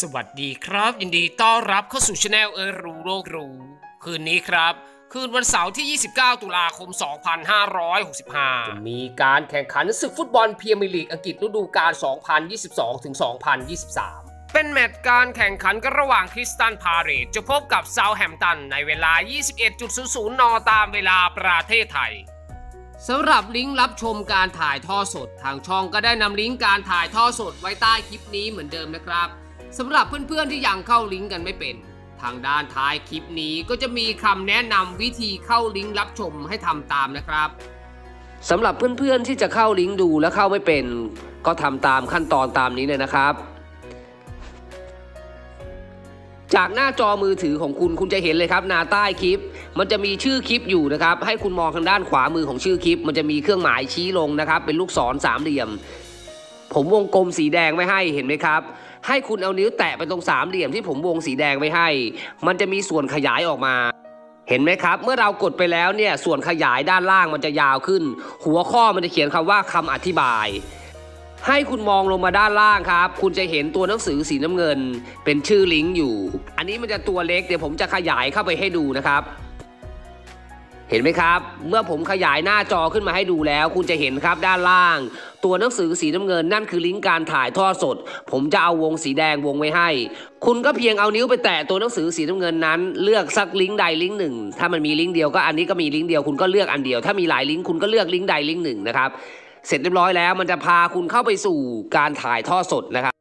สวัสดีครับยินดีต้อนรับเข้าสู่ชาแนลรู้โลกรู้คืนนี้ครับคืนวันเสาร์ที่29ตุลาคม2565จะมีการแข่งขันศึกฟุตบอลพรีเมียร์ลีกอังกฤษฤดูกาล 2022-2023 เป็นแมตช์การแข่งขันกันระหว่างคริสตัลพาเลซจะพบกับเซาแฮมป์ตันในเวลา 21:00 น.ตามเวลาประเทศไทยสำหรับลิงก์รับชมการถ่ายทอดสดทางช่องก็ได้นำลิงก์การถ่ายทอดสดไว้ใต้คลิปนี้เหมือนเดิมนะครับสำหรับเพื่อนๆที่ยังเข้าลิงก์กันไม่เป็นทางด้านท้ายคลิปนี้ก็จะมีคำแนะนำวิธีเข้าลิงก์รับชมให้ทำตามนะครับสำหรับเพื่อนๆที่จะเข้าลิงก์ดูและเข้าไม่เป็นก็ทำตามขั้นตอนตามนี้เลยนะครับจากหน้าจอมือถือของคุณจะเห็นเลยครับหน้าใต้คลิปมันจะมีชื่อคลิปอยู่นะครับให้คุณมองทางด้านขวามือของชื่อคลิปมันจะมีเครื่องหมายชี้ลงนะครับเป็นลูกศรสามเหลี่ยมผมวงกลมสีแดงไว้ให้เห็นไหมครับให้คุณเอานิ้วแตะไปตรงสามเหลี่ยมที่ผมวงสีแดงไว้ให้มันจะมีส่วนขยายออกมาเห็นไหมครับเมื่อเรากดไปแล้วเนี่ยส่วนขยายด้านล่างมันจะยาวขึ้นหัวข้อมันจะเขียนคำว่าคำอธิบายให้คุณมองลงมาด้านล่างครับคุณจะเห็นตัวหนังสือสีน้ำเงินเป็นชื่อลิงก์อยู่อันนี้มันจะตัวเล็กเดี๋ยวผมจะขยายเข้าไปให้ดูนะครับเห็นไหมครับเมื่อผมขยายหน้าจอขึ้นมาให้ดูแล้วคุณจะเห็นครับด้านล่างตัวหนังสือสีน้ำเงินนั่นคือลิงก์การถ่ายทอดสดผมจะเอาวงสีแดงวงไว้ให้คุณก็เพียงเอานิ้วไปแตะตัวหนังสือสีน้ำเงินนั้นเลือกสักลิงก์ใดลิงก์หนึ่งถ้ามันมีลิงก์เดียวก็อันนี้ก็มีลิงก์เดียวคุณก็เลือกอันเดียวถ้ามีหลายลิงก์คุณก็เลือกลิงก์ใดลิงก์หนึ่งนะครับเสร็จเรียบร้อยแล้วมันจะพาคุณเข้าไปสู่การถ่ายทอดสดนะครับ